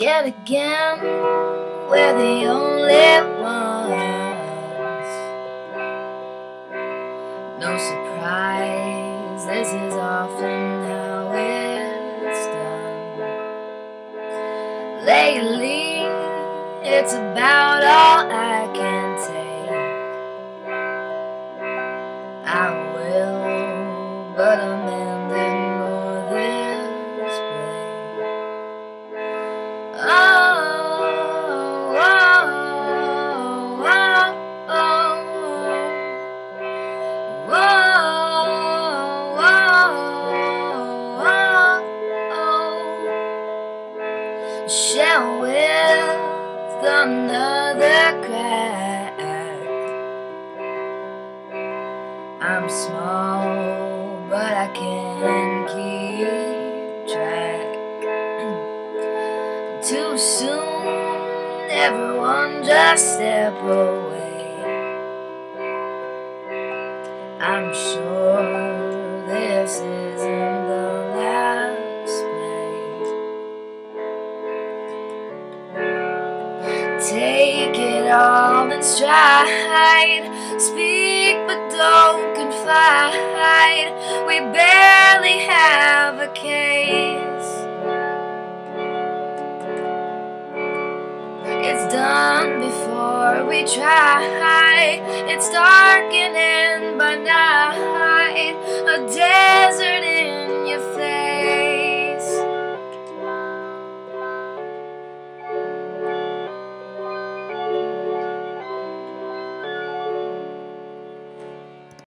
yet again, we're the only ones. No surprise, this is often how it's done. Lately, it's about all I can take. I will, but I'm ending more this way. Oh, oh, oh, oh, oh, oh, oh, oh, oh. Shall we? Another crack. I'm small, but I can keep track. Too soon, everyone just step away. I'm sure this isn't the last place. Take it all in stride. Speak but don't confide. We barely have a case. It's done before we try. It's darkening by night. A desert in your face.